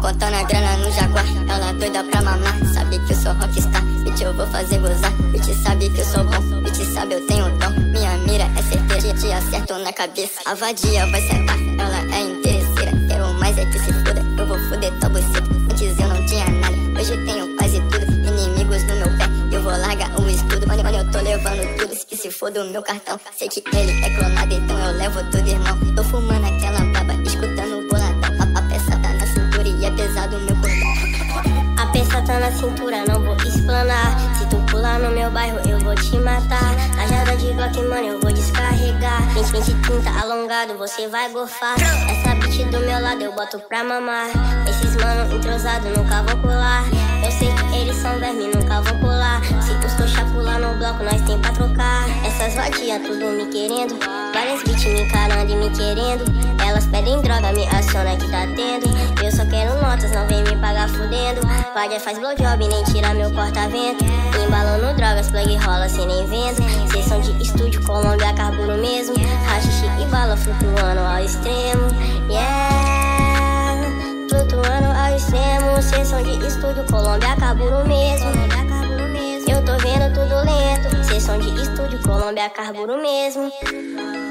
cotona, a grana no jaguar. Ela doida pra mamar, sabe que eu sou rockstar. Bitch, eu vou fazer gozar. Bitch, sabe que eu sou bom. Bitch, sabe eu tenho dom. Minha mira é certeira, te acerto na cabeça. A vadia vai sentar, ela é interesseira. Quero mais é que se foda, eu vou foder tua buceta. Antes eu não tinha nada, hoje tenho paz e tudo. Inimigos no meu pé, eu vou largar o estudo. Mano, eu tô levando tudo, que se for do meu cartão. Sei que ele é clonado, então eu levo tudo, irmão. Tô fumando aquela baba, escutando o boladão. A peça tá na cintura e é pesado o meu cordão. A peça tá na cintura, não vou explanar. Se tu pular no meu bairro, eu vou te matar. Tajada de Glock, mano, eu vou descarregar. 20-30 alongado, você vai gorfar. Essa bitch do meu lado, eu boto pra mamar. Esses mano entrosado, nunca vou colar. Eu sei que eles são verme, nunca vou pular. Se custou chapular no bloco, nós tem pra trocar. Essas vadias tudo me querendo, várias bitch me encarando e me querendo. Elas pedem droga, me aciona que tá tendo. Eu só quero notas, não vem me pagar fudendo. Vadia faz blowjob, nem tira meu corta-vento. Embalando drogas, plug rola sem nem vendo. Sessão de estúdio, Colômbia, carburo mesmo. Haxixe e bala flutuando ao extremo. Yeah, flutuando ao extremo. Sessão de estúdio, Colômbia, carburo mesmo. Eu tô vendo tudo lento. Sessão de estúdio, Colômbia, carburo mesmo.